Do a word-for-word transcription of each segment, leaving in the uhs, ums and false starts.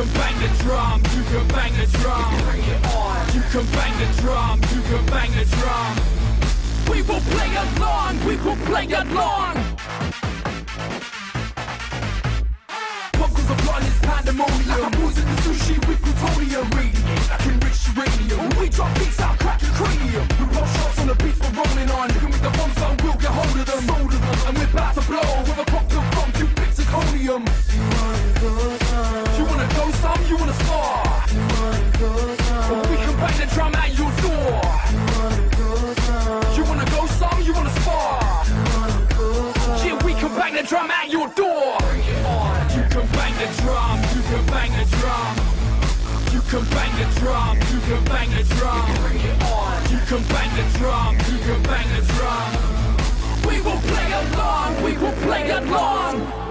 can bang the drum, you can bang the drum. Bring it on. You can bang the drum, you can bang the drum. We will play along, we will play along. Pumpkins are rotten, it's pandemonium. Like I'm losing the sushi with plutonium. Radiant, like enriched uranium. When we drop beats, I'll crack your cranium. We roll shots on the beats we're rolling on. Looking with the bombs on, we'll get hold of them. Sold of them, and we're about to blow. With a cocktail from Cupid's Iconium. You wanna go some? You wanna go some? You wanna star? You wanna go some? Well, we can bang the drum at your door. You wanna go some? You wanna go some? You wanna spar? You wanna go some? Yeah, we can bang the drum at your door. Bring it on. You can bang the drum, you can bang the drum. You can bang the drum, you can bang the drum. Bring it on. You can bang the drum, you can bang the drum. We will play along, we will play along.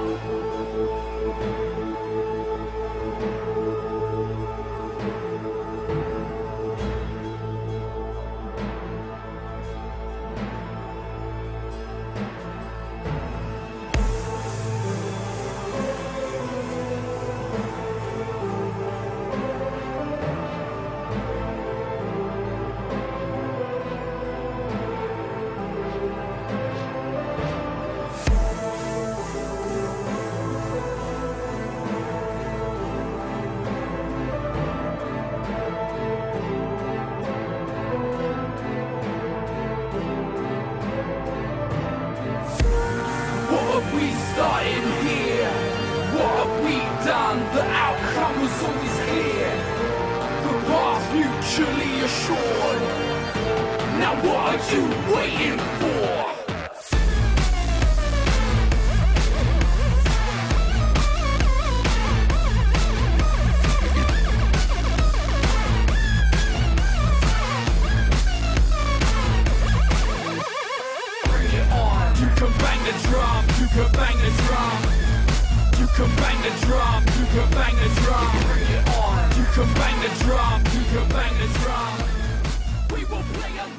Bang the drum, you can bang the drum. We will play a